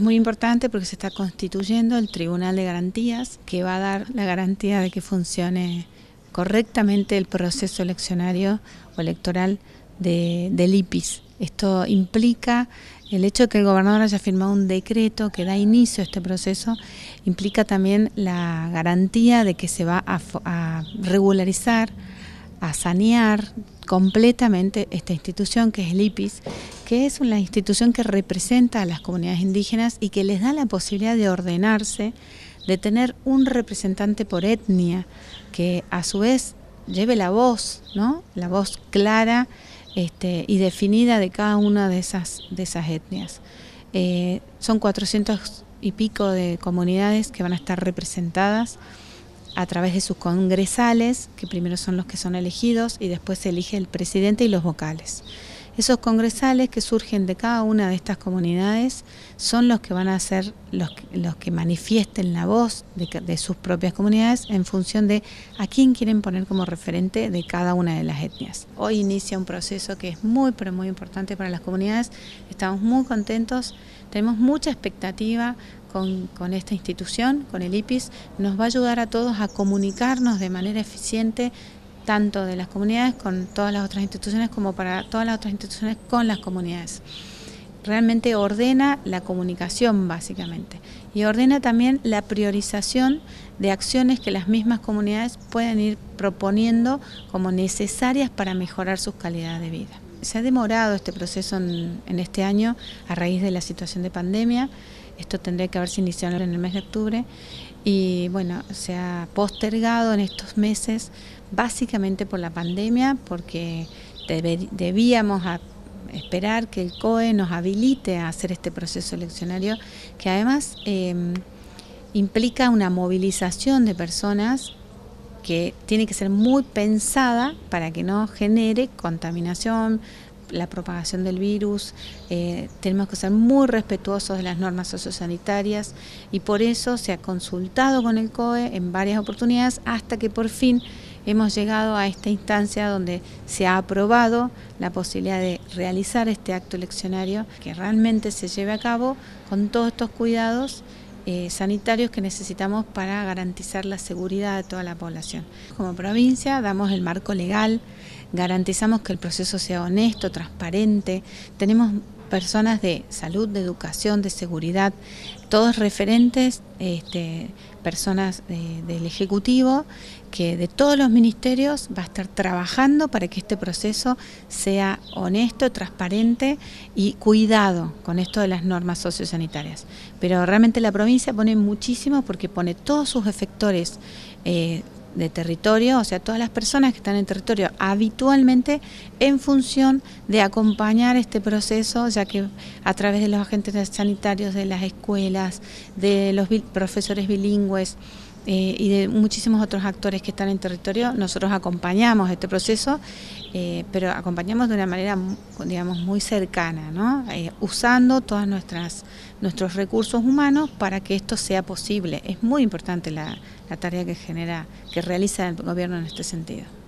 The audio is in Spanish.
Muy importante porque se está constituyendo el Tribunal de Garantías, que va a dar la garantía de que funcione correctamente el proceso eleccionario o electoral del IPPIS. Esto implica el hecho de que el gobernador haya firmado un decreto que da inicio a este proceso, implica también la garantía de que se va a regularizar, a sanear completamente esta institución que es el IPPIS, que es una institución que representa a las comunidades indígenas y que les da la posibilidad de ordenarse, de tener un representante por etnia que a su vez lleve la voz, ¿no? La voz clara y definida de cada una de esas etnias. Son 400 y pico de comunidades que van a estar representadas a través de sus congresales, que primero son los que son elegidos y después se elige el presidente y los vocales. Esos congresales que surgen de cada una de estas comunidades son los que van a ser los que manifiesten la voz de sus propias comunidades en función de a quién quieren poner como referente de cada una de las etnias. Hoy inicia un proceso que es muy, pero muy importante para las comunidades. Estamos muy contentos, tenemos mucha expectativa con esta institución, con el IPPIS. Nos va a ayudar a todos a comunicarnos de manera eficiente, tanto de las comunidades con todas las otras instituciones como para todas las otras instituciones con las comunidades. Realmente ordena la comunicación básicamente y ordena también la priorización de acciones que las mismas comunidades pueden ir proponiendo como necesarias para mejorar sus calidades de vida. Se ha demorado este proceso en este año a raíz de la situación de pandemia. Esto tendría que haberse iniciado en el mes de octubre y bueno, se ha postergado en estos meses básicamente por la pandemia, porque debíamos esperar que el COE nos habilite a hacer este proceso eleccionario, que además implica una movilización de personas que tiene que ser muy pensada para que no genere contaminación, la propagación del virus. Tenemos que ser muy respetuosos de las normas sociosanitarias y por eso se ha consultado con el COE en varias oportunidades hasta que por fin hemos llegado a esta instancia donde se ha aprobado la posibilidad de realizar este acto eleccionario, que realmente se lleve a cabo con todos estos cuidados sanitarios que necesitamos para garantizar la seguridad de toda la población. Como provincia damos el marco legal, garantizamos que el proceso sea honesto, transparente, tenemos personas de salud, de educación, de seguridad, todos referentes, personas del Ejecutivo, que de todos los ministerios va a estar trabajando para que este proceso sea honesto, transparente y cuidado con esto de las normas sociosanitarias. Pero realmente la provincia pone muchísimo porque pone todos sus efectores de territorio, o sea, todas las personas que están en territorio habitualmente en función de acompañar este proceso, ya que a través de los agentes sanitarios, de las escuelas, de los profesores bilingües y de muchísimos otros actores que están en territorio, nosotros acompañamos este proceso, pero acompañamos de una manera, digamos, muy cercana, ¿no? Usando todas nuestros recursos humanos para que esto sea posible. Es muy importante la tarea que realiza el gobierno en este sentido.